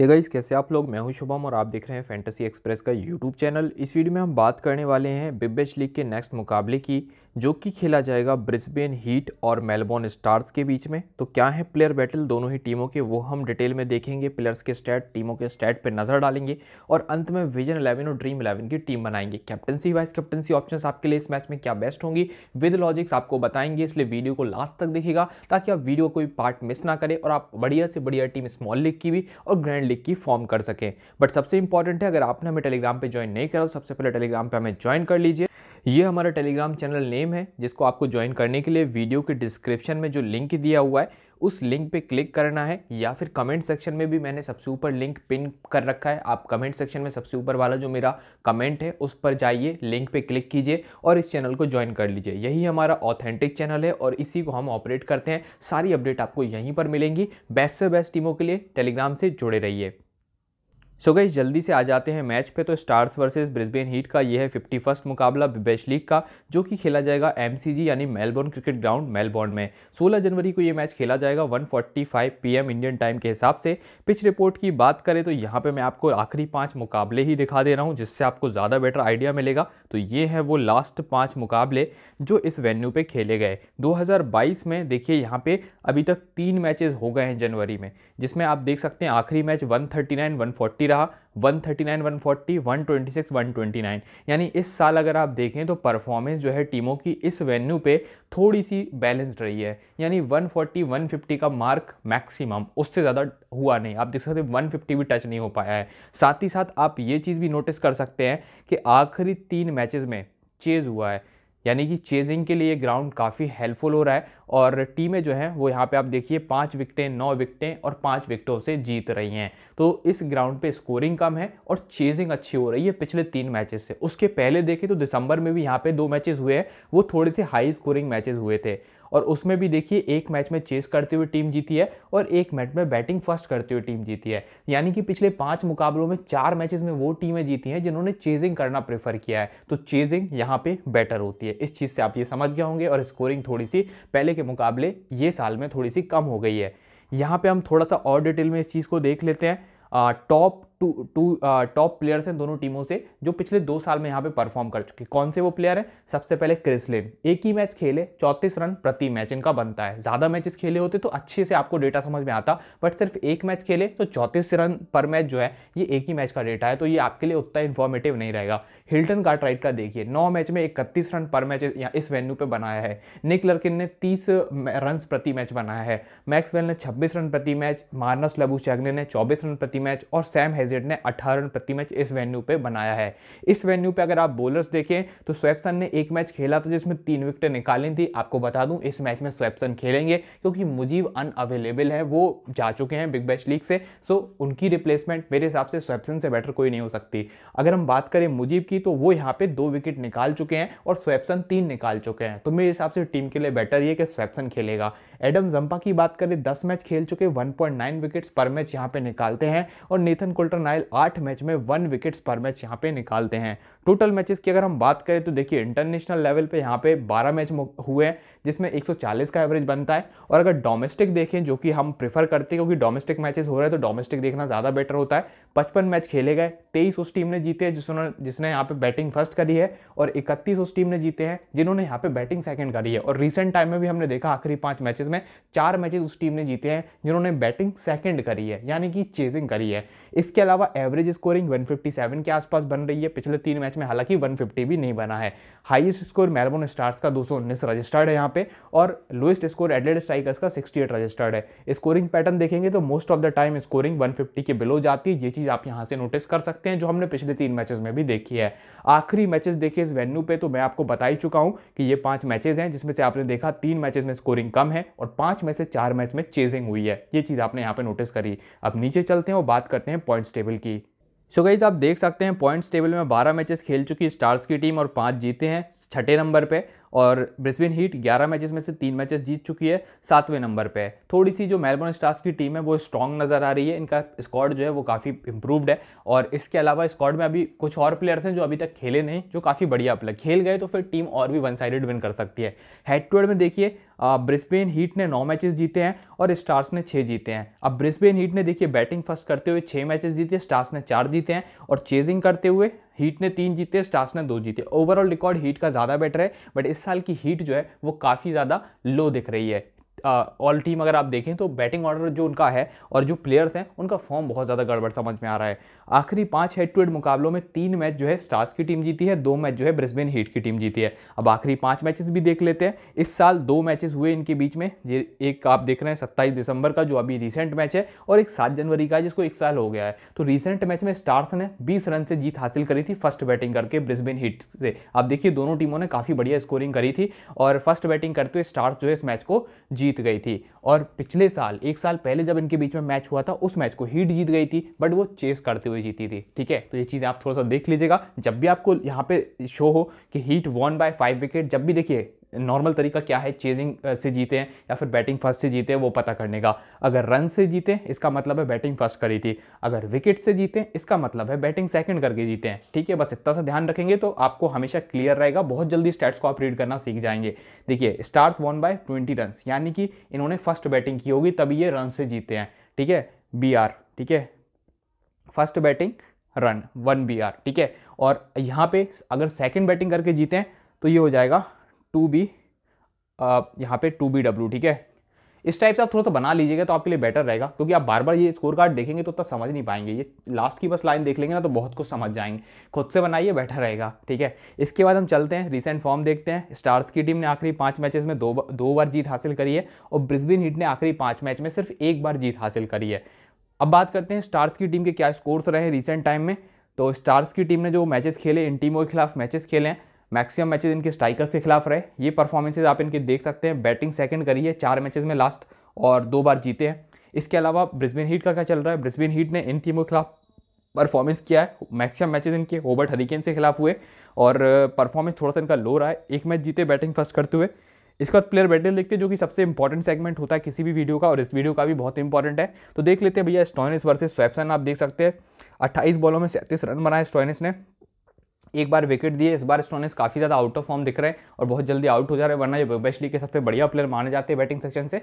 Hey guys, कैसे आप लोग। मैं हूं शुभम और आप देख रहे हैं फैंटेसी एक्सप्रेस का यूट्यूब चैनल। इस वीडियो में हम बात करने वाले हैं बिग बैश लीग के नेक्स्ट मुकाबले की, जो कि खेला जाएगा ब्रिस्बेन हीट और मेलबोर्न स्टार्स के बीच में। तो क्या है प्लेयर बैटल दोनों ही टीमों के, वो हम डिटेल में देखेंगे। प्लेयर्स के स्टैट, टीमों के स्टैट पर नज़र डालेंगे और अंत में विजन 11 और ड्रीम 11 की टीम बनाएंगे। कैप्टनसी वाइस कैप्टनसी ऑप्शंस आपके लिए इस मैच में क्या बेस्ट होंगी विद लॉजिक्स आपको बताएंगे, इसलिए वीडियो को लास्ट तक देखिएगा ताकि आप वीडियो कोई पार्ट मिस ना करें और आप बढ़िया से बढ़िया टीम स्मॉल लीग की भी और ग्रैंड लीग की फॉर्म कर सकें। बट सबसे इंपॉर्टेंट है, अगर आपने हमें टेलीग्राम पे ज्वाइन नहीं करा तो सबसे पहले टेलीग्राम पे हमें ज्वाइन कर लीजिए। ये हमारा टेलीग्राम चैनल नेम है, जिसको आपको ज्वाइन करने के लिए वीडियो के डिस्क्रिप्शन में जो लिंक दिया हुआ है उस लिंक पे क्लिक करना है, या फिर कमेंट सेक्शन में भी मैंने सबसे ऊपर लिंक पिन कर रखा है। आप कमेंट सेक्शन में सबसे ऊपर वाला जो मेरा कमेंट है उस पर जाइए, लिंक पे क्लिक कीजिए और इस चैनल को ज्वाइन कर लीजिए। यही हमारा ऑथेंटिक चैनल है और इसी को हम ऑपरेट करते हैं। सारी अपडेट आपको यहीं पर मिलेंगी। बेस्ट से बेस्ट टीमों के लिए टेलीग्राम से जुड़े रहिए। सो गाइस, जल्दी से आ जाते हैं मैच पे। तो स्टार्स वर्सेस ब्रिस्बेन हीट का यह है 51वां मुकाबला बिग बैश लीग का, जो कि खेला जाएगा एमसीजी यानी मेलबोर्न क्रिकेट ग्राउंड मेलबोर्न में। 16 जनवरी को यह मैच खेला जाएगा 1:45 PM इंडियन टाइम के हिसाब से। पिच रिपोर्ट की बात करें तो यहाँ पे मैं आपको आखिरी 5 मुकाबले ही दिखा दे रहा हूँ, जिससे आपको ज़्यादा बेटर आइडिया मिलेगा। तो ये है वो लास्ट 5 मुकाबले जो इस वेन्यू पर खेले गए। 2022 में देखिए यहाँ पर अभी तक 3 मैचेज़ हो गए हैं जनवरी में, जिसमें आप देख सकते हैं आखिरी मैच 139-140 रहा, 139, 140, 126, 129। यानी इस साल अगर आप देखें तो परफॉर्मेंस जो है टीमों की इस वेन्यू पे थोड़ी सी बैलेंस्ड रही है। यानी 140, 150 का मार्क मैक्सिमम, उससे ज़्यादा हुआ नहीं। आप देख सकते हैं 150 भी टच नहीं हो पाया है। साथ ही साथ आप ये चीज़ भी नोटिस कर सकते हैं कि आखिरी 3 मैचेस में चेज़ हुआ है, यानी कि चेजिंग के लिए ग्राउंड काफ़ी हेल्पफुल हो रहा है और टीमें जो हैं वो यहाँ पे आप देखिए 5 विकटें, 9 विकटें और 5 विकटों से जीत रही हैं। तो इस ग्राउंड पे स्कोरिंग कम है और चेजिंग अच्छी हो रही है पिछले 3 मैचेस से। उसके पहले देखें तो दिसंबर में भी यहाँ पे 2 मैचेस हुए हैं, वो थोड़े से हाई स्कोरिंग मैचेस हुए थे और उसमें भी देखिए 1 मैच में चेस करते हुए टीम जीती है और 1 मैच में बैटिंग फर्स्ट करते हुए टीम जीती है। यानी कि पिछले 5 मुकाबलों में 4 मैचेस में वो टीमें जीती हैं जिन्होंने चेजिंग करना प्रेफर किया है। तो चेजिंग यहाँ पे बेटर होती है, इस चीज़ से आप ये समझ गए होंगे। और स्कोरिंग थोड़ी सी पहले के मुकाबले ये साल में थोड़ी सी कम हो गई है। यहाँ पर हम थोड़ा सा और डिटेल में इस चीज़ को देख लेते हैं। टॉप प्लेयर्स हैं दोनों टीमों से जो पिछले 2 साल में यहाँ पे परफॉर्म कर चुके हैं। कौन से वो प्लेयर हैं? सबसे पहले क्रिस लिन, 1 ही मैच खेले, 34 रन प्रति मैच इनका बनता है। ज़्यादा मैचेस खेले होते तो अच्छे से आपको डेटा समझ में आता, बट सिर्फ 1 मैच खेले तो 34 रन पर मैच जो है ये 1 ही मैच का डेटा है, तो ये आपके लिए उतना इन्फॉर्मेटिव नहीं रहेगा। हिल्टन कार्टराइट का देखिए 9 मैच में 31 रन पर मैच इस वेन्यू पर बनाया है। निक लर्किन ने 30 रन प्रति मैच बनाया है। मैक्सवेल ने 26 रन प्रति मैच, मार्नस लबुशैग्ने ने 24 रन प्रति मैच और सैम हेजलेट ने 18 रन प्रति मैच इस वेन्यू पे बनाया है। इस वेन्यू पे अगर आप बॉलर्स देखें तो स्वेप्सन ने 1 मैच खेला था जिसमें 3 विकेट निकाली थी। आपको बता दूं इस मैच में स्वेप्सन खेलेंगे क्योंकि मुजीब अनअवेलेबल है, वो जा चुके हैं बिग बैश लीग से। सो उनकी रिप्लेसमेंट मेरे हिसाब से स्वेप्सन से बेटर कोई नहीं हो सकती। अगर हम बात करें मुजीब की तो वो यहाँ पे 2 विकेट निकाल चुके हैं और स्वेप्सन 3 निकाल चुके हैं, तो मेरे हिसाब से टीम के लिए बेटर ये कि स्वेप्सन खेलेगा। एडम जंपा की बात करें 10 मैच खेल चुके, 1.9 विकेट्स पर मैच यहाँ पे निकालते हैं और नेथन नाइल 8 मैच में 1 विकेट्स पर मैच यहाँ पे निकालते हैं। टोटल मैचेस की अगर हम बात करें तो देखिए इंटरनेशनल लेवल पे यहाँ पे 12 मैच हुए हैं जिसमें 140 का एवरेज बनता है। और अगर डोमेस्टिक देखें, जो कि हम प्रेफर करते हैं क्योंकि डोमेस्टिक मैचेस हो रहे हैं तो डोमेस्टिक देखना ज़्यादा बेटर होता है। 55 मैच खेले गए, 23 उस टीम ने जीते हैं जिसने यहाँ पे बैटिंग फर्स्ट करी है और 31 उस टीम ने जीते हैं जिन्होंने यहाँ पे बैटिंग सेकेंड करी है। और रिसेंट टाइम में भी हमने देखा आखिरी 5 मैचेस में 4 मैचेस उस टीम ने जीते हैं जिन्होंने बैटिंग सेकेंड करी है, यानी कि चेजिंग करी है। इसके अलावा एवरेज स्कोरिंग 157 के आसपास बन रही है पिछले 3 मैच में, हालांकि 150 भी नहीं बना है। हाईएस्ट स्कोर मेलबोर्न स्टार्स का 219 रजिस्टर्ड है यहाँ पे और लोएस्ट स्कोर एडिलेड स्ट्राइकर्स का 68 रजिस्टर्ड है। स्कोरिंग पैटर्न देखेंगे तो most of the time scoring 150 के बिलो जाती है। ये चीज़ आप यहाँ से नोटिस कर सकते हैं, जो हमने पिछले 3 मैचेस में भी देखी है। आखिरी मैचेस देखिए इस वेन्यू पे, तो मैं आपको बता ही चुका हूँ कि ये 5 मैचेस हैं जिसमें से आपने देखा 3 मैचेस में स्कोरिंग कम है और 5 में से 4 मैच में चेजिंग हुई है। ये चीज़ आपने यहाँ पे नोटिस करी। अब नीचे चलते हैं और बात करते हैं पॉइंट्स टेबल की। सो गाइस, आप देख सकते हैं पॉइंट्स टेबल में 12 मैचेस खेल चुकी स्टार्स की टीम और 5 जीते हैं, छठे नंबर पे। और ब्रिस्बेन हीट 11 मैचेस में से 3 मैचेस जीत चुकी है, 7वें नंबर पे है। थोड़ी सी जो मेलबर्न स्टार्स की टीम है वो स्ट्रॉन्ग नज़र आ रही है, इनका स्क्वाड जो है वो काफ़ी इंप्रूव्ड है और इसके अलावा स्क्वाड में अभी कुछ और प्लेयर्स हैं जो अभी तक खेले नहीं, जो काफ़ी बढ़िया प्लेयर, खेल गए तो फिर टीम और भी वन साइडेड विन कर सकती है। हेड टू हेड में देखिए ब्रिस्बेन हीट ने 9 मैचेस जीते हैं और स्टार्स ने 6 जीते हैं। अब ब्रिस्बेन हीट ने देखिए बैटिंग फर्स्ट करते हुए 6 मैचेस जीते, स्टार्स ने 4 जीते हैं और चेजिंग करते हुए हीट ने 3 जीते, स्टार्स ने 2 जीते। ओवरऑल रिकॉर्ड हीट का ज़्यादा बेटर है, बट इस साल की हीट जो है वो काफ़ी ज़्यादा लो दिख रही है। ऑल टीम अगर आप देखें तो बैटिंग ऑर्डर जो उनका है और जो प्लेयर्स हैं उनका फॉर्म बहुत ज़्यादा गड़बड़ समझ में आ रहा है। आखिरी 5 हेड टू हेड मुकाबलों में 3 मैच जो है स्टार्स की टीम जीती है, 2 मैच जो है ब्रिस्बेन हीट की टीम जीती है। अब आखिरी 5 मैचेस भी देख लेते हैं। इस साल 2 मैचेस हुए इनके बीच में, ये एक आप देख रहे हैं 27 दिसंबर का जो अभी रिसेंट मैच है और एक 7 जनवरी का जिसको 1 साल हो गया है। तो रिसेंट मैच में स्टार्स ने 20 रन से जीत हासिल करी थी फर्स्ट बैटिंग करके ब्रिस्बेन हीट से। आप देखिए दोनों टीमों ने काफ़ी बढ़िया स्कोरिंग करी थी और फर्स्ट बैटिंग करते हुए स्टार्स जो है इस मैच को जीत गई थी। और पिछले साल 1 साल पहले जब इनके बीच में मैच हुआ था उस मैच को हीट जीत गई थी, बट वो चेस करते हुए जीती थी। ठीक है, तो ये चीज़ें आप थोड़ा सा देख लीजिएगा। जब भी आपको यहाँ पे शो हो कि हीट वॉन बाय 5 विकेट, जब भी देखिए नॉर्मल तरीका क्या है, चेजिंग से जीते हैं या फिर बैटिंग फर्स्ट से जीते हैं वो पता करने का। अगर रन से जीते इसका मतलब है बैटिंग फर्स्ट करी थी, अगर विकेट से जीते इसका मतलब है बैटिंग सेकंड करके जीते हैं। ठीक है, बस इतना सा ध्यान रखेंगे तो आपको हमेशा क्लियर रहेगा, बहुत जल्दी स्टैट्स को आप रीड करना सीख जाएंगे। देखिए स्टार्स वॉन बाय 20 रन, यानी कि इन्होंने फर्स्ट बैटिंग की होगी तभी ये रन से जीते हैं। ठीक है, BR, ठीक है, फर्स्ट बैटिंग रन 1 BR, ठीक है। और यहाँ पे अगर सेकेंड बैटिंग करके जीते हैं तो ये हो जाएगा 2B, यहाँ पे 2BW, ठीक है। इस टाइप से आप थोड़ा सा बना लीजिएगा तो आपके लिए बेटर रहेगा, क्योंकि आप बार बार ये स्कोर कार्ड देखेंगे तो उतना समझ नहीं पाएंगे। ये लास्ट की बस लाइन देख लेंगे ना तो बहुत कुछ समझ जाएंगे, खुद से बनाइए बेटर रहेगा। ठीक है, इसके बाद हम चलते हैं रिसेंट फॉर्म देखते हैं। स्टार्स की टीम ने आखिरी 5 मैचेस में 2 बार जीत हासिल करी है और ब्रिस्बेन हीट ने आखिरी 5 मैच में सिर्फ 1 बार जीत हासिल करी है। अब बात करते हैं स्टार्स की टीम के क्या स्कोर्स रहे रिसेंट टाइम में। तो स्टार्स की टीम ने जो मैचेस खेले, इन टीमों के खिलाफ मैचेस खेले हैं, मैक्सिमम मैचेस इनके स्ट्राइकर्स के खिलाफ रहे। ये परफॉर्मेंसेस आप इनके देख सकते हैं। बैटिंग सेकंड करी है 4 मैचेस में लास्ट और 2 बार जीते हैं। इसके अलावा ब्रिस्बेन हीट का क्या चल रहा है, ब्रिस्बेन हीट ने इन टीमों के खिलाफ परफॉर्मेंस किया है। मैक्सिमम मैचेस इनके होबर्ट हरिकेन्स के खिलाफ हुए और परफॉर्मेंस थोड़ा सा इनका लो रहा है। 1 मैच जीते बैटिंग फर्स्ट करते हुए। इसका प्लेयर बैटल देखते हैं जो कि सबसे इंपॉर्टेंट सेगमेंट होता है किसी भी वीडियो का, और इस वीडियो का भी बहुत इंपॉर्टेंट है। तो देख लेते हैं भैया स्टॉइनिस वर्सेस स्वेप्सन। आप देख सकते हैं 28 बॉलों में 37 रन बनाए स्टॉइनिस ने, 1 बार विकेट दिए। इस बार स्टॉइनिस काफ़ी ज़्यादा आउट ऑफ फॉर्म दिख रहे हैं और बहुत जल्दी आउट हो जा रहे हैं, वरना ये बिग बैश लीग के सबसे बढ़िया प्लेयर माने जाते हैं बैटिंग सेक्शन से।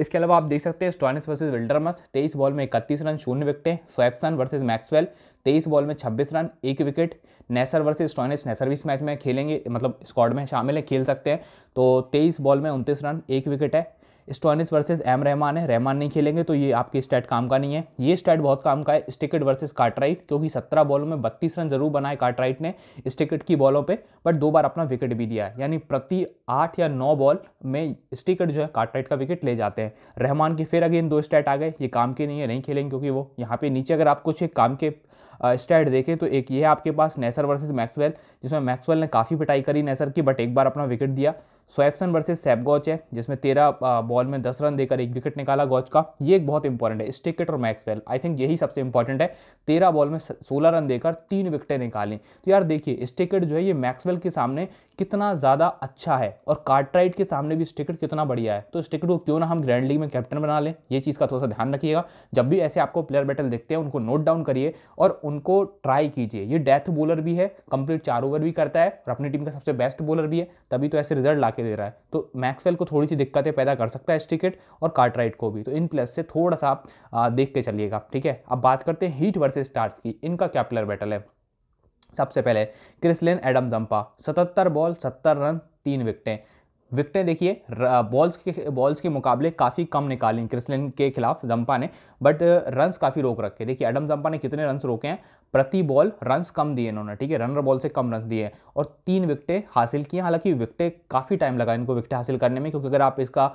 इसके अलावा आप देख सकते हैं स्टॉइनिस वर्सेस विल्डरमथ 23 बॉल में 31 रन 0 विकेटें। स्वैप्सन वर्सेस मैक्सवेल 23 बॉल में 26 run 1 wicket. Neser versus Stoinis, Neser भी इस मैच में खेलेंगे, मतलब स्क्वाड में शामिल है, खेल सकते हैं। तो 23 बॉल में 29 रन 1 विकेट है। स्टॉइनिस वर्सेस एम रहमान है, रहमान नहीं खेलेंगे तो ये आपके स्टैट काम का नहीं है। ये स्टैट बहुत काम का है स्टेकेट वर्सेस कार्टराइट, क्योंकि 17 बॉलों में 32 रन जरूर बनाए कार्टराइट ने स्टेकेट की बॉलों पे, बट 2 बार अपना विकेट भी दिया है, यानी प्रति 8 या 9 बॉल में स्टेकेट जो है कार्टराइट का विकेट ले जाते हैं। रहमान की फिर अगेन 2 स्टैट आ गए, ये काम के नहीं है, नहीं खेलेंगे क्योंकि वो यहाँ पे नीचे अगर आप कुछ एक काम के स्टैट देखें तो एक ये है आपके पास नेसर वर्सेस मैक्सवेल, जिसमें मैक्सवेल ने काफ़ी पिटाई करी नेसर की, बट 1 बार अपना विकेट दिया। स्वैप्सन वर्सेस सैपगॉच है, जिसमें 13 बॉल में 10 रन देकर 1 विकेट निकाला गॉच का। ये एक बहुत इंपॉर्टेंट है, स्टेकेट और मैक्सवेल, आई थिंक यही सबसे इंपॉर्टेंट है। 13 बॉल में 16 रन देकर 3 विकेटें निकालें। तो यार देखिए स्टेकेट जो है ये मैक्सवेल के सामने कितना ज़्यादा अच्छा है और कार्टराइट के सामने भी स्टेकेट कितना बढ़िया है। तो स्टेकेट को क्यों ना हम ग्रैंड लीग में कैप्टन बना लें, ये चीज़ का थोड़ा सा ध्यान रखिएगा। जब भी ऐसे आपको प्लेयर बैटल देखते हैं उनको नोट डाउन करिए और उनको ट्राई कीजिए। ये डेथ बॉलर भी है, कंप्लीट 4 ओवर भी करता है और अपनी टीम का सबसे बेस्ट बॉलर भी है, तभी तो ऐसे रिजल्ट लाके दे रहा है। तो मैक्सवेल को थोड़ी सी दिक्कतें पैदा कर सकता है स्टिकेट और कार्टराइट को भी, तो इन प्लेयर्स से थोड़ा सा आप देख के चलिएगा। ठीक है, अब बात करते हैं हीट वर्सेस स्टार्स की, इनका क्या प्लेयर बैटल है। सबसे पहले Chris Lynn Adam Zampa 77 ball 70 run 3 विकेटें। विकेटें देखिए बॉल्स के मुकाबले काफ़ी कम निकाली क्रिस लिन के खिलाफ ज़म्पा ने, बट रन्स काफ़ी रोक रखे। देखिए एडम ज़म्पा ने कितने रन्स रोके हैं, प्रति बॉल रन्स कम दिए इन्होंने, ठीक है, रनर बॉल से कम रन्स दिए और 3 विकेटें हासिल किए। हालांकि विकेटें काफ़ी टाइम लगा इनको विकेटें हासिल करने में, क्योंकि अगर आप इसका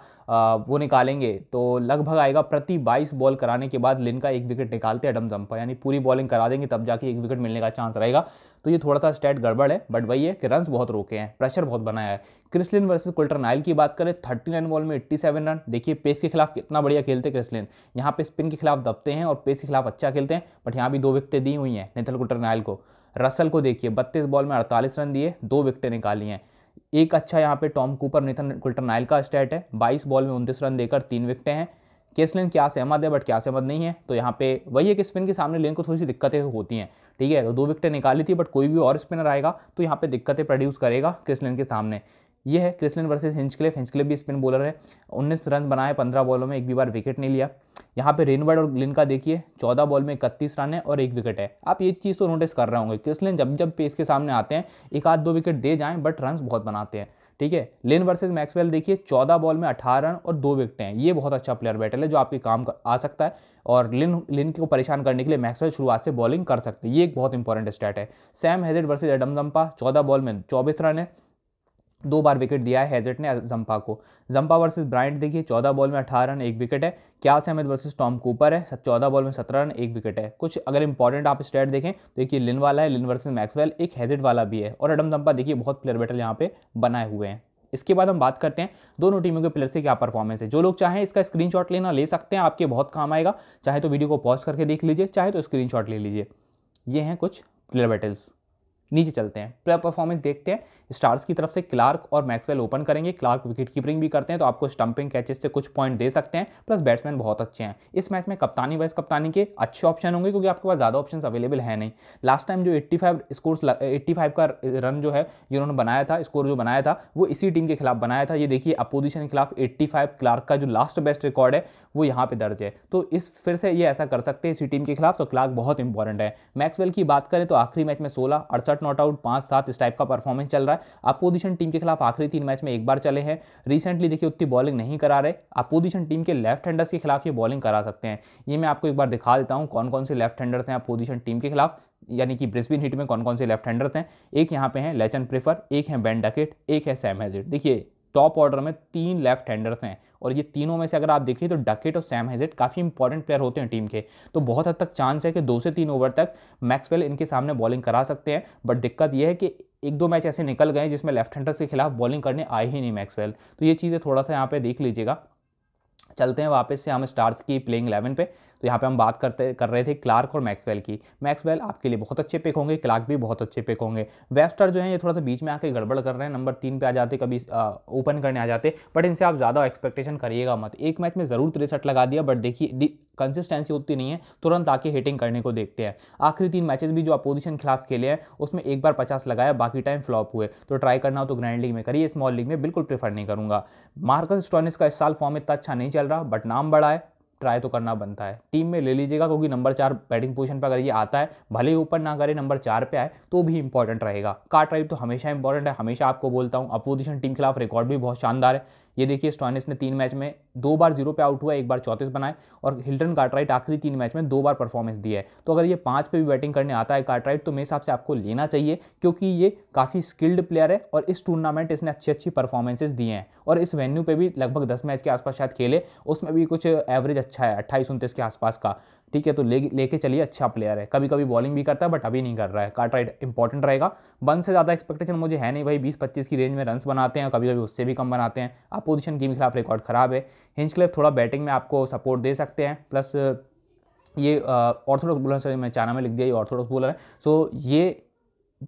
वो निकालेंगे तो लगभग आएगा प्रति 22 बॉल कराने के बाद लिन का 1 विकेट निकालते एडम ज़म्पा, यानी पूरी बॉलिंग करा देंगे तब जाके 1 विकेट मिलने का चांस रहेगा। तो ये थोड़ा सा स्टैट गड़बड़ है, बट वही है कि रन्स बहुत रोके हैं, प्रेशर बहुत बनाया है। Chris Lynn versus Hilton Nile की बात करें 39 बॉल में 87 रन। देखिए पेस के खिलाफ कितना बढ़िया खेलते क्रिस लिन, यहाँ पे स्पिन के खिलाफ दबते हैं और पेस के खिलाफ अच्छा खेलते हैं, बट यहाँ भी 2 विकेटें दी हुई हैं हिल्टन नाइल को। रसल को देखिए 32 बॉल में 48 रन दिए 2 विकेटें निकाली हैं। एक अच्छा यहाँ पे टॉम कूपर नेथन नाइल का स्टैट है, 22 बॉल में 29 रन देकर 3 विकटें हैं। क्रिस लिन क्या सहमत है बट क्या सहमत नहीं है, तो यहाँ पे वही है कि स्पिन के सामने लिन को थोड़ी सी दिक्कतें होती हैं, ठीक है। तो 2 विकटें निकाली थी बट कोई भी और स्पिनर आएगा तो यहाँ पे दिक्कतें प्रोड्यूस करेगा क्रिस लिन के सामने। ये है क्रिस लिन वर्सेस हिंचक्लिफ। हिंचक्लिफ भी स्पिन बॉलर है, 19 रन बनाए 15 बॉलों में, एक भी बार विकेट नहीं लिया। यहाँ पे रेनबर्ड और लिन का देखिए 14 बॉल में 31 रन है और 1 विकेट है। आप ये चीज़ तो नोटिस कर रहे होंगे, क्रिस लिन जब जब पेस के सामने आते हैं 1-2 विकेट दे जाएँ बट रन बहुत बनाते हैं, ठीक है। लिन वर्सेस मैक्सवेल देखिए 14 बॉल में 18 रन और 2 विकेट हैं। ये बहुत अच्छा प्लेयर बैटल है जो आपके काम आ सकता है और लिन को परेशान करने के लिए मैक्सवेल शुरुआत से बॉलिंग कर सकते हैं, ये एक बहुत इंपॉर्टेंट स्टैट है। Sam Hazlett versus Adam Zampa 14 ball में 24 रन है, 2 बार विकेट दिया है हेजलेट ने ज़म्पा को। ज़म्पा वर्सेस ब्रायंट देखिए 14 बॉल में 18 रन 1 विकेट है। क्या सहमत वर्सेस टॉम कूपर है, 14 बॉल में 17 रन 1 विकेट है। कुछ अगर इंपॉर्टेंट आप स्टैट देखें तो एक ये लिन वाला है, लिन वर्सेस मैक्सवेल, एक हेजलेट वाला भी है और एडम ज़म्पा देखिए बहुत प्लेयर बैटल यहाँ पे बनाए हुए हैं। इसके बाद हम बात करते हैं दोनों टीमों के प्लेयर से क्या परफॉर्मेंस है। जो लोग चाहें इसका स्क्रीनशॉट लेना ले सकते हैं, आपके बहुत काम आएगा, चाहे तो वीडियो को पॉज करके देख लीजिए, चाहे तो स्क्रीनशॉट ले लीजिए। ये हैं कुछ प्लेयर बैटल्स। नीचे चलते हैं, प्लेयर परफॉर्मेंस देखते हैं। स्टार्स की तरफ से क्लार्क और मैक्सवेल ओपन करेंगे। क्लार्क विकेट कीपिंग भी करते हैं तो आपको स्टंपिंग कैचेस से कुछ पॉइंट दे सकते हैं, प्लस बैट्समैन बहुत अच्छे हैं। इस मैच में कप्तानी वाइज कप्तानी के अच्छे ऑप्शन होंगे क्योंकि आपके पास ज़्यादा ऑप्शन अवेलेबल है नहीं। लास्ट टाइम जो 85 का रन जो है इन्होंने बनाया था, स्कोर जो बनाया था वो इसी टीम के खिलाफ बनाया था। ये देखिए अपोजिशन के खिलाफ 85 क्लार्क का जो लास्ट बेस्ट रिकॉर्ड है वो यहाँ पर दर्ज है। तो इस फिर से ये ऐसा कर सकते हैं इसी टीम के खिलाफ, तो क्लार्क बहुत इंपॉर्टेंट है। मैक्सवेल की बात करें तो आखिरी मैच में 16, 68 नॉट आउट, 5-7 इस टाइप का परफॉर्मेंस चल रहा है। अपोजिशन टीम के खिलाफ आखिरी 3 मैच में 1 बार चले हैं। रिसेंटली देखिए उतनी बॉलिंग नहीं करा रहे। अपोजिशन टीम के लेफ्ट हैंडर्स के खिलाफ ये बॉलिंग करा सकते हैं। ये मैं आपको एक बार दिखा देता हूँ कौन कौन से लेफ्ट हैंडर्स हैं अपोजिशन टीम के खिलाफ, यानी कि ब्रिस्बेन हीट में कौन कौन से लेफ्ट हैंडर्स हैं। एक यहाँ पे है लैचन प्रेफर, एक है बेन डकेट, एक है सैम हेजलेट। देखिए टॉप ऑर्डर में 3 लेफ्ट हैंडर्स हैं और ये तीनों में से अगर आप देखिए तो डकेट और सैम हेजलेट काफ़ी इंपॉर्टेंट प्लेयर होते हैं टीम के। तो बहुत हद तक चांस है कि 2 से 3 ओवर तक मैक्सवेल इनके सामने बॉलिंग करा सकते हैं, बट दिक्कत ये है कि 1-2 मैच ऐसे निकल गए जिसमें लेफ्ट हैंडर्स के खिलाफ बॉलिंग करने आए ही नहीं मैक्सवेल। तो ये चीज़ें थोड़ा सा यहाँ पर देख लीजिएगा। चलते हैं वापस से हम स्टार्स की प्लेइंग 11 पे। तो यहाँ पे हम बात कर रहे थे क्लार्क और मैक्सवेल की। मैक्सवेल आपके लिए बहुत अच्छे पिक होंगे, क्लार्क भी बहुत अच्छे पिक होंगे। वेबस्टर जो है ये थोड़ा सा बीच में आके गड़बड़ कर रहे हैं, नंबर 3 पे आ जाते, कभी ओपन करने आ जाते, बट इनसे आप ज़्यादा एक्सपेक्टेशन करिएगा मत। एक मैच में ज़रूर 63 लगा दिया बट देखिए कंसिस्टेंसी उतनी नहीं है, तुरंत आके हिटिंग करने को देखते हैं। आखिरी 3 मैचेस भी जो अपोजिशन खिलाफ खेले हैं उसमें 1 बार 50 लगाया, बाकी टाइम फ्लॉप हुए। तो ट्राई करना हो तो ग्रैंड लीग में करिए, स्मॉल लीग में बिल्कुल प्रेफर नहीं करूँगा। मार्कस स्टोइनिस का इस साल फॉर्म इतना अच्छा नहीं चल रहा बट नाम बड़ा है, ट्राई तो करना बनता है, टीम में ले लीजिएगा क्योंकि नंबर 4 बैटिंग पोजीशन पर अगर ये आता है, भले ही ओपन ना करे, नंबर 4 पे आए तो भी इंपॉर्टेंट रहेगा। कार्टराइट तो हमेशा इंपॉर्टेंट है, हमेशा आपको बोलता हूँ। अपोजिशन टीम के खिलाफ रिकॉर्ड भी बहुत शानदार है। ये देखिए स्टोइनिस ने 3 मैच में 2 बार 0 पे आउट हुआ, 1 बार 34 बनाए, और हिल्टन कार्टराइट आखिरी 3 मैच में 2 बार परफॉर्मेंस दी है। तो अगर ये 5 पे भी बैटिंग करने आता है कार्टराइट तो मेरे हिसाब से आपको लेना चाहिए क्योंकि ये काफ़ी स्किल्ड प्लेयर है और इस टूर्नामेंट इसने अच्छी परफॉर्मेंसेज दी हैं। और इस वेन्यू पर भी लगभग 10 मैच के आसपास शायद खेले, उसमें भी कुछ एवरेज अच्छा है 28-29 के आसपास का, ठीक है। तो लेके चलिए, अच्छा प्लेयर है, कभी कभी बॉलिंग भी करता है बट अभी नहीं कर रहा है। कार्टराइट इंपॉर्टेंट रहेगा। 1 से ज़्यादा एक्सपेक्टेशन मुझे है नहीं भाई, 20-25 की रेंज में रन्स बनाते हैं, कभी कभी उससे भी कम बनाते हैं। अपोजिशन टीम के खिलाफ रिकॉर्ड ख़राब है। हिंचक्लिफ थोड़ा बैटिंग में आपको सपोर्ट दे सकते हैं, प्लस ये ऑर्थोडॉक्स बॉलर, सॉरी मैं चाइना में लिख दिया, ये ऑर्थोडॉक्स बॉलर है, सो ये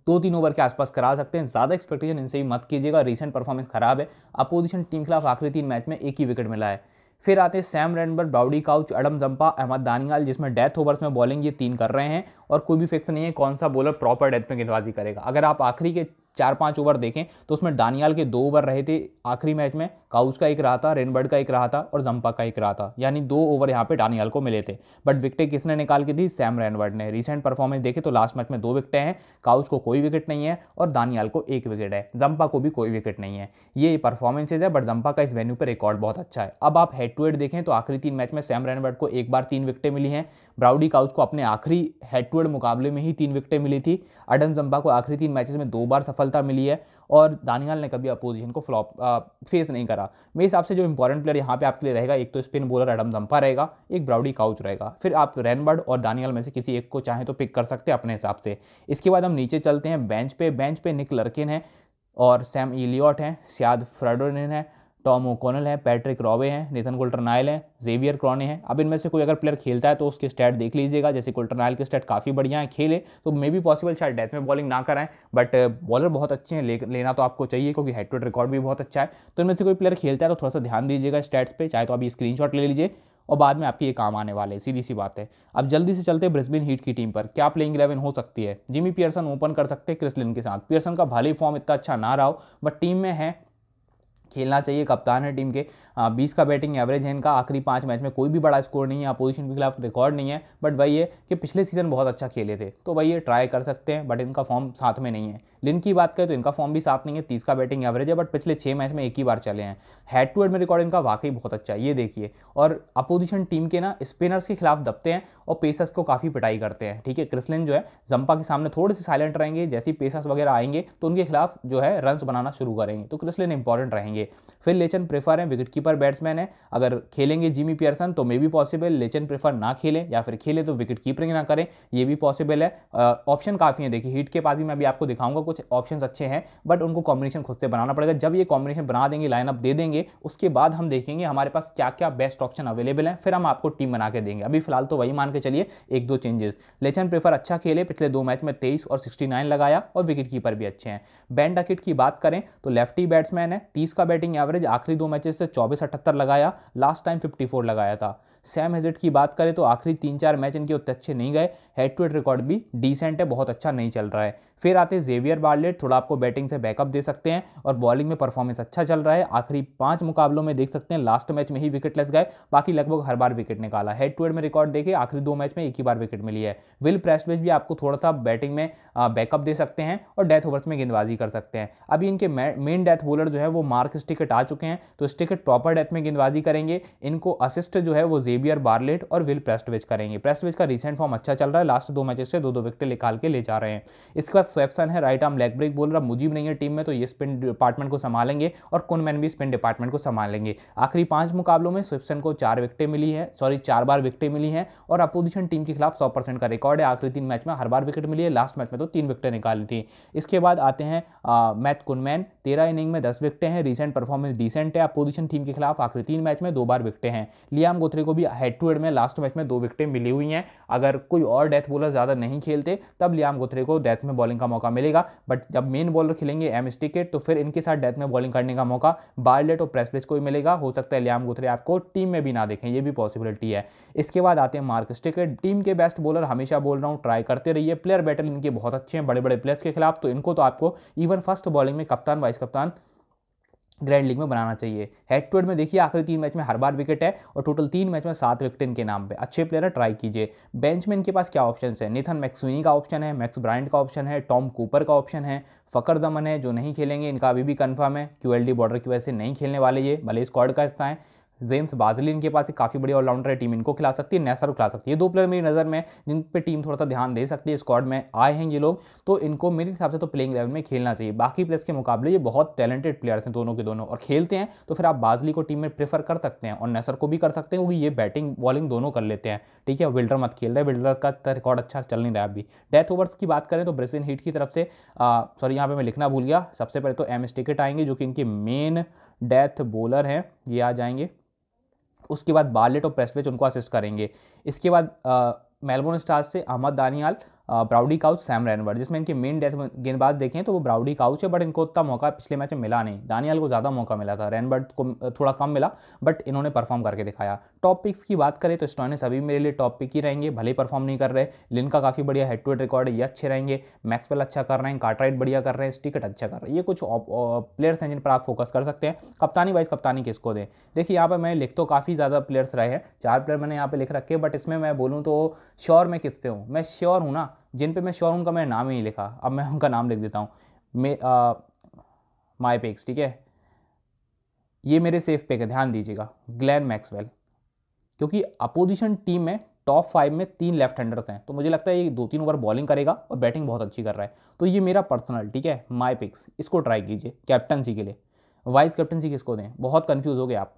2-3 ओवर के आसपास करा सकते हैं। ज़्यादा एक्सपेक्टेशन इनसे ही मत कीजिएगा, रिसेंट परफॉर्मेंस खराब है। अपोजिशन टीम के खिलाफ आखिरी 3 मैच में 1 ही विकेट मिला है। फिर आते हैं Sam Rainbird, Brody Couch, Adam Zampa, Ahmad Daniyal, जिसमें डेथ ओवर्स में बॉलिंग ये 3 कर रहे हैं और कोई भी फिक्स नहीं है कौन सा बॉलर प्रॉपर डेथ में गेंदबाजी करेगा। अगर आप आखिरी के 4-5 ओवर देखें तो उसमें दानियाल के 2 ओवर रहे थे आखिरी मैच में, काउच का एक रहा था, रेनबर्ड का एक रहा था और ज़म्पा का एक रहा था, यानी 2 ओवर यहाँ पे दानियाल को मिले थे। बट विकेटें किसने निकाल के दी? सैम रेनबर्ड ने। रिसेंट परफॉर्मेंस देखे तो लास्ट मैच में 2 विकेटें हैं, काउच को कोई विकेट नहीं है और दानियाल को 1 विकेट है, ज़म्पा को भी कोई विकेट नहीं है। ये परफॉर्मेंसेज है बट ज़म्पा का इस वेन्यू पर रिकॉर्ड बहुत अच्छा है। अब आप हेड टू हेड देखें तो आखिरी 3 मैच में सैम रेनबर्ड को 1 बार 3 विकेटें मिली हैं, ब्रॉडी काउच को अपने आखिरी हेड टू हेड मुकाबले में ही 3 विकेटें मिली थी, एडम ज़म्पा को आखिरी 3 मैचेस में 2 बार सफलता मिली है और दानियाल ने कभी अपोजिशन को फ्लॉप फेस नहीं करा। मेरे हिसाब से जो इंपॉर्टेंट प्लेयर यहाँ पे आपके लिए रहेगा, एक तो स्पिन बॉलर एडम ज़म्पा रहेगा, एक ब्रॉडी काउच रहेगा, फिर आप रेनबर्ड और दानियाल में से किसी एक को चाहे तो पिक कर सकते हैं अपने हिसाब से। इसके बाद हम नीचे चलते हैं बेंच पे। बेंच पे निक लर्किन है और सैम इलियट हैं, सियाद फ्रेडोनिन है, टॉम ओ'कॉनल हैं, पैट्रिक रॉबे हैं, नेथन कोल्टर नाइल हैं, जेवियर क्रॉने हैं। अब इनमें से कोई अगर प्लेयर खेलता है तो उसके स्टैट देख लीजिएगा। जैसे कोल्टर नाइल के स्टैट काफ़ी बढ़िया हैं, खेले तो मे बी पॉसिबल शायद डेथ में बॉलिंग ना कराएं, बट बॉलर बहुत अच्छे हैं, लेना तो आपको चाहिए क्योंकि हेड टू हेड रिकॉर्ड भी बहुत अच्छा है। तो इनमें से कोई प्लेयर खेलता है तो थोड़ा सा ध्यान दीजिएगा स्टैट्स पर, चाहे तो आप ये स्क्रीनशॉट ले लीजिए और बाद में आपके ये काम आने वाले हैं, सीधी सी बात है। अब जल्दी से चलते हैं ब्रिस्बेन हीट की टीम पर, क्या प्लेइंग 11 हो सकती है। जिमी पियर्सन ओपन कर सकते हैं क्रिस लिन के साथ। पियर्सन का भले ही फॉर्म इतना अच्छा ना रहा हो बट टीम में है, खेलना चाहिए, कप्तान है टीम के, 20 का बैटिंग एवरेज है इनका, आखिरी 5 मैच में कोई भी बड़ा स्कोर नहीं है, अपोजिशन के खिलाफ रिकॉर्ड नहीं है, बट वही है कि पिछले सीजन बहुत अच्छा खेले थे तो वही है, ट्राई कर सकते हैं, बट इनका फॉर्म साथ में नहीं है। लिन की बात करें तो इनका फॉर्म भी साथ नहीं है, 30 का बैटिंग एवरेज है बट पिछले 6 मैच में एक ही बार चले हैं। हेड टू हेड में रिकॉर्ड इनका वाकई बहुत अच्छा है, ये देखिए, और अपोजिशन टीम के ना स्पिनर्स के खिलाफ दबते हैं और पेसर्स को काफ़ी पिटाई करते हैं, ठीक है। क्रिस लिन जो है जंपा के सामने थोड़े से साइलेंट रहेंगे, जैसे ही पेसर्स वगैरह आएंगे तो उनके खिलाफ जो है रन्स बनाना शुरू करेंगे, तो क्रिस लिन इंपॉर्टेंट रहेंगे। फिर लेचन प्रेफर है, विकेटकीपर बैट्समैन है, अगर खेलेंगे जिमी पियर्सन तो मे भी पॉसिबल लेचन प्रेफर ना खेलें या फिर खेलें तो विकेट कीपरिंग ना करें, ये भी पॉसिबल है। ऑप्शन काफ़ी है, देखिए हीट के पास भी मैं अभी आपको दिखाऊंगा कुछ ऑप्शंस अच्छे हैं, बट उनको कॉम्बिनेशन खुद से बनाना पड़ेगा। जब ये कॉम्बिनेशन बना देंगे, लाइनअप दे देंगे, उसके बाद हम देखेंगे हमारे पास क्या क्या बेस्ट ऑप्शन अवेलेबल है, फिर हम आपको टीम बना के देंगे। अभी फिलहाल तो वही मान के चलिए, 1-2 चेंजेस। लेचन प्रेफर अच्छा खेले, पिछले 2 मैच में 23 और 69 लगाया, और विकेट कीपर भी अच्छे हैं। बेन डकेट की बात करें तो लेफ्टी बैट्समैन है, 30 का बैटिंग एवरेज, आखिरी 2 मैचेस से 24-78 लगाया, लास्ट टाइम 54 लगाया था। सैम हेज़लेट की बात करें तो आखिरी 3-4 मैच इनके उतने अच्छे नहीं गए, हेड टू हेड रिकॉर्ड भी डिसेंट है, बहुत अच्छा नहीं चल रहा है। फिर आते हैं जेवियर बार्टलेट, थोड़ा आपको बैटिंग से बैकअप दे सकते हैं और बॉलिंग में परफॉर्मेंस अच्छा चल रहा है, आखिरी 5 मुकाबलों में देख सकते हैं लास्ट मैच में ही विकेटलेस गए, बाकी लगभग हर बार विकेट निकाला। हेड टू हेड में रिकॉर्ड देखिए, आखिरी 2 मैच में एक ही बार विकेट मिली है। विल प्रेस्टविज भी आपको थोड़ा सा बैटिंग में बैकअप दे सकते हैं और डेथ ओवर्स में गेंदबाजी कर सकते हैं। अभी इनके मेन डेथ बॉलर जो है वो मार्क स्टेकेट आ चुके हैं, तो स्टेकेट प्रॉपर डेथ में गेंदबाजी करेंगे, इनको असिस्ट जो है वो जेवियर बार्टलेट और विल प्रेस्टविज करेंगे। प्रेस्टविज का रिसेंट फॉर्म अच्छा चल रहा है, लास्ट 2 मैचेस से 2-2 विकेट निकाल के ले जा रहे हैं। इसके बाद स्वेप्सन है, right arm leg break bowler, अब मुजीब नहीं है टीम में तो ये स्पिन डिपार्टमेंट को संभालेंगे और कुहनमैन भी स्पिन डिपार्टमेंट को संभालेंगे। आखिरी 5 मुकाबलों में स्वेप्सन को 4 बार विकेटें मिली हैं और अपोजिशन टीम के खिलाफ 100% का रिकॉर्ड है, आखिरी 3 मैच में हर बार विकेट मिली है, लास्ट मैच में तो 3 विकेटें निकाली थी। इसके बाद आते हैं मैथ कुहनमैन, 13 इनिंग में 10 विकेटें हैं, रिसेंट परफॉर्मेंस डिसेंट है, अपोजिशन टीम के खिलाफ आखिरी 3 मैच में 2 बार विकेटें हैं। लियाम गुथरी को भी हेड टू हेड में लास्ट मैच में 2 विकेटें मिली हुई हैं, अगर कोई और डेथ बॉलर ज़्यादा नहीं खेलते तब लियाम गुथरी को डेथ में बॉलिंग का मौका मिलेगा, बट जब मेन बॉलर खेलेंगे एम स्टिकेट तो फिर इनके साथ डेथ में बॉलिंग करने का मौका बार्टलेट और प्रेस्टविज को ही मिलेगा, हो सकता है लियाम गुथरी आपको टीम में भी ना देखें, ये भी पॉसिबिलिटी है। इसके बाद आते हैं मार्क स्टेकेट, टीम के बेस्ट बॉलर, हमेशा बोल रहा हूँ ट्राई करते रहिए, प्लेयर बैटल इनके बहुत अच्छे हैं बड़े बड़े प्लेयर्स के खिलाफ, तो इनको तो आपको इवन फर्स्ट बॉलिंग में कप्तान वाइस कप्तान ग्रैंड लीग में बनाना चाहिए। हेड टू हेड में देखिए आखिरी 3 मैच में हर बार विकेट है और टोटल 3 मैच में 7 विकेट इनके नाम पे, अच्छे प्लेयर है, ट्राई कीजिए। बेंच में इनके पास क्या ऑप्शंस है, नेथन मैक्सुनी का ऑप्शन है, मैक्स ब्रायंट का ऑप्शन है, टॉम कूपर का ऑप्शन है, फ़कर दमन है जो नहीं खेलेंगे, इनका अभी भी कन्फर्म है QLD बॉर्डर की वजह से नहीं खेलने वाले, ये भले स्क्वाड का हिस्सा है। जेम्स बाजली इनके पास एक काफ़ी बड़ी ऑलराउंडर है, टीम इनको खिला सकती है, नेसर को खिला सकती है, ये 2 प्लेयर मेरी नज़र में जिन पे टीम थोड़ा सा ध्यान दे सकती है, स्क्वाड में आए हैं ये लोग, तो इनको मेरे हिसाब से तो प्लेइंग 11 में खेलना चाहिए। बाकी प्लेयर्स के मुकाबले ये बहुत टैलेंटेड प्लेयर्स हैं दोनों के दोनों, और खेलते हैं तो फिर आप बाजली को टीम में प्रेफर कर सकते हैं और नेसर को भी कर सकते हैं क्योंकि ये बैटिंग बॉलिंग दोनों कर लेते हैं, ठीक है। विल्डर मत खेल रहे, विल्डर का रिकॉर्ड अच्छा चल नहीं रहा है अभी। डेथ ओवर्स की बात करें तो ब्रिस्बेन हीट की तरफ से यहाँ पर मैं लिखना भूल गया, सबसे पहले तो एम स्टिकेट आएंगे जो कि इनके मेन डेथ बॉलर हैं, ये आ जाएंगे, उसके बाद बार्टलेट और प्रेस्टविच उनको असिस्ट करेंगे। इसके बाद मेलबोर्न स्टार्स से Ahmad Daniyal, Brody Couch, Sam Rainbird, जिसमें इनके मेन डेथ गेंदबाज देखें तो वो ब्रॉडी काउच है, बट इनको उतना मौका पिछले मैच में मिला नहीं, दानियाल को ज़्यादा मौका मिला था, रेनबर्ड को थोड़ा कम मिला, बट इन्होंने परफॉर्म करके दिखाया। टॉप पिक्स की बात करें तो स्टॉइनिस अभी मेरे लिए टॉप पिक ही रहेंगे, भले ही परफॉर्म नहीं कर रहे, लिन का काफ़ी बढ़िया हेड टू हेड रिकॉर्ड है, ये अच्छे रहेंगे, मैक्सवेल अच्छा कर रहे हैं, कार्टराइट बढ़िया कर रहे हैं, स्टिकेट अच्छा कर रहे हैं, ये कुछ प्लेयर्स हैं जिन पर आप फोकस कर सकते हैं। कप्तानी वाइज कप्तानी किसको दें, देखिए यहाँ पर मैं लिख तो काफ़ी ज़्यादा प्लेयर्स रहे हैं, 4 प्लेयर मैंने यहाँ पर लिख रखे, बट इसमें मैं बोलूँ तो श्योर मैं किस पे हूँ, मैं श्योर हूँ ना जिन पे मैं श्योर हूँ उनका मैंने नाम ही नहीं लिखा, अब मैं उनका नाम लिख देता हूँ, माय पिक्स, ठीक है, ये मेरे सेफ पिक है, ध्यान दीजिएगा, ग्लेन मैक्सवेल, क्योंकि अपोजिशन टीम में टॉप 5 में 3 लेफ्ट हैंडर्स हैं, तो मुझे लगता है ये 2-3 ओवर बॉलिंग करेगा और बैटिंग बहुत अच्छी कर रहा है, तो ये मेरा पर्सनल, ठीक है, माय पिक्स, इसको ट्राई कीजिए कैप्टनसी के लिए। वाइस कैप्टनसी किसको दें, बहुत कन्फ्यूज़ हो गए आप।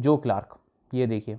जो क्लार्क, ये देखिए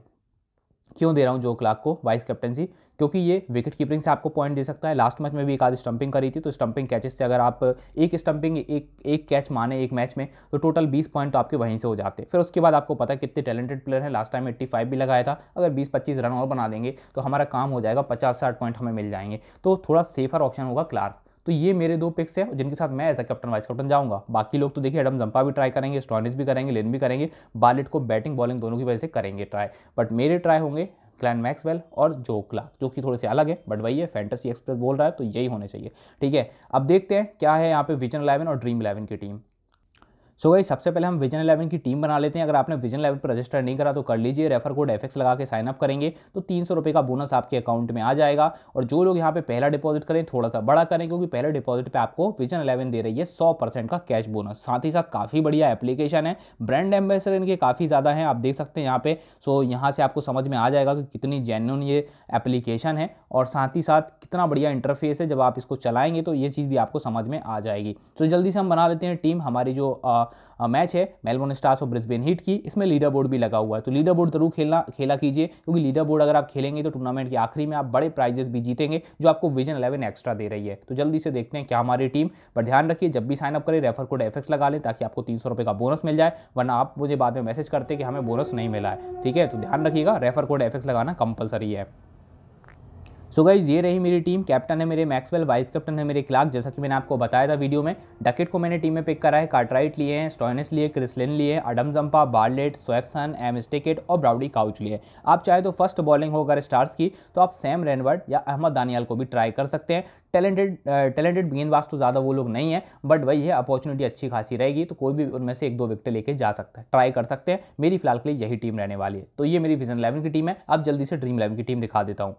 क्यों दे रहा हूँ जो क्लार्क को वाइस कैप्टनसी, क्योंकि ये विकेट कीपिंग से आपको पॉइंट दे सकता है। लास्ट मैच में भी एक आधी स्टंपिंग करी थी, तो स्टंपिंग कैचेस से अगर आप एक स्टंपिंग एक कैच माने एक मैच में, तो टोटल 20 पॉइंट तो आपके वहीं से हो जाते। फिर उसके बाद आपको पता है कितने टैलेंटेड प्लेयर हैं, लास्ट टाइम 85 भी लगाया था, अगर 20-25 रन और बना देंगे तो हमारा काम हो जाएगा, 50-60 पॉइंट हमें मिल जाएंगे, तो थोड़ा सेफर ऑप्शन होगा क्लार्क। तो ये मेरे दो पिक्स हैं जिनके साथ मैं as a captain vice captain जाऊंगा। बाकी लोग तो देखिए एडम जंपा भी ट्राई करेंगे, स्टॉइनिस भी करेंगे, लिन भी करेंगे, बार्लेट को बैटिंग बॉलिंग दोनों की वजह से करेंगे ट्राई, बट मेरे ट्राई होंगे ग्लेन मैक्सवेल और जो क्लार्क, जो कि थोड़े से अलग है, बट वही है, फैंटेसी एक्सप्रेस बोल रहा है तो यही होने चाहिए। ठीक है, अब देखते हैं क्या है यहाँ पे विजन11 और ड्रीम11 की टीम। सो गाइस, सबसे पहले हम विजन 11 की टीम बना लेते हैं। अगर आपने विजन 11 पर रजिस्टर नहीं करा तो कर लीजिए, रेफर कोड एफएक्स लगा के साइनअप करेंगे तो 300 रुपये का बोनस आपके अकाउंट में आ जाएगा। और जो लोग यहाँ पे पहला डिपॉजिट करें थोड़ा सा बड़ा करें, क्योंकि पहले डिपॉजिट पे आपको विजन 11 दे रही है 100% का कैश बोनस। साथ ही साथ काफ़ी बढ़िया एप्लीकेशन है, ब्रांड एम्बेसडर इनके काफ़ी ज़्यादा हैं, आप देख सकते हैं यहाँ पे। सो यहाँ से आपको समझ में आ जाएगा कि कितनी जेन्युइन ये एप्लीकेशन है और साथ ही साथ कितना बढ़िया इंटरफेस है। जब आप इसको चलाएंगे तो ये चीज़ भी आपको समझ में आ जाएगी। तो जल्दी से हम बना लेते हैं टीम। हमारी जो मैच है मेलबोर्न स्टार्स और ब्रिस्बेन हीट की, इसमें लीडर बोर्ड भी लगा हुआ है, तो लीडर बोर्ड जरूर खेला कीजिए, क्योंकि लीडर बोर्ड अगर आप खेलेंगे तो टूर्नामेंट के आखिरी में आप बड़े प्राइजेस भी जीतेंगे जो आपको विजन 11 एक्स्ट्रा दे रही है। तो जल्दी से देखते हैं क्या हमारी टीम। पर ध्यान रखिए, जब भी साइनअप करें रेफर कोड एफएक्स लगा लें ताकि आपको 300 रुपये का बोनस मिल जाए, वरना आप मुझे बाद में मैसेज करते कि हमें बोनस नहीं मिला है। ठीक है, तो ध्यान रखिएगा, रेफर कोड एफएक्स लगाना कंपलसरी है। सो गाइज, ये रही मेरी टीम। कैप्टन है मेरे मैक्सवेल, वाइस कैप्टन है मेरे क्लार्क, जैसा कि मैंने आपको बताया था वीडियो में। डकेट को मैंने टीम में पिक करा है, कार्टराइट लिए हैं, स्टॉइनिस लिए, क्रिस लिन लिए, Adam Zampa, Bartlett, Swepson, M Steketee और ब्रॉडी काउच लिए। आप चाहे तो फर्स्ट बॉलिंग हो अगर स्टार्स की तो आप सैम रेनबर्ड या अहमद दानियाल को भी ट्राई कर सकते हैं। टैलेंटेड गेंदबाज तो ज़्यादा वो लोग नहीं है, बट वही है, अपॉर्चुनिटी अच्छी खासी रहेगी तो कोई भी उनमें से एक दो विकेट लेके जा सकता है, ट्राई कर सकते हैं। मेरी फिलहाल के लिए यही टीम रहने वाली है। तो ये मेरी विजन 11 की टीम है। अब जल्दी से ड्रीम 11 की टीम दिखा देता हूँ।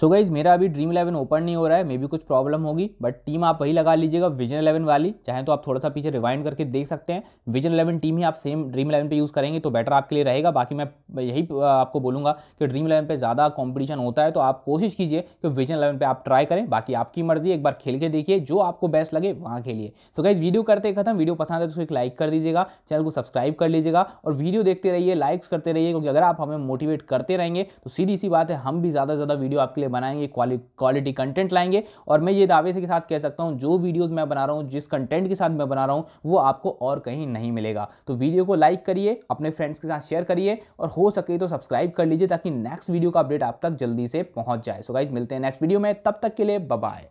सो गाइज, मेरा अभी ड्रीम 11 ओपन नहीं हो रहा है, मे भी कुछ प्रॉब्लम होगी, बट टीम आप वही लगा लीजिएगा विजन 11 वाली। चाहे तो आप थोड़ा सा पीछे रिवाइंड करके देख सकते हैं, विजन 11 टीम ही आप सेम ड्रीम 11 पे यूज़ करेंगे तो बेटर आपके लिए रहेगा। बाकी मैं यही आपको बोलूँगा कि ड्रीम 11 पे ज़्यादा कॉम्पिटिशन होता है, तो आप कोशिश कीजिए कि विजन 11 पे आप ट्राई करें। बाकी आपकी मर्जी, एक बार खेल के देखिए, जो आपको बेस्ट लगे वहाँ खेलिए। सो गाइज, वीडियो करते खत्म। वीडियो पसंद है तो उसको लाइक कर दीजिएगा, चैनल को सब्सक्राइब कर लीजिएगा और वीडियो देखते रहिए, लाइक्स करते रहिए, क्योंकि अगर आप हमें मोटिवेट करते रहेंगे तो सीधी सी बात है, हम भी ज़्यादा से ज़्यादा वीडियो आपके लिए बनाएंगे, क्वालिटी कंटेंट लाएंगे। और मैं ये दावे से के साथ कह सकता हूँ, जो वीडियोस मैं बना रहा हूँ, जिस कंटेंट के साथ मैं बना रहा हूँ, वो आपको और कहीं नहीं मिलेगा। तो वीडियो को लाइक करिए, अपने फ्रेंड्स के साथ शेयर करिए और हो सके तो सब्सक्राइब कर लीजिए ताकि नेक्स्ट वीडियो का अपडेट आप तक जल्दी से पहुँच जाए। सो गाइज, मिलते हैं नेक्स्ट वीडियो में, तब तक के लिए बाय।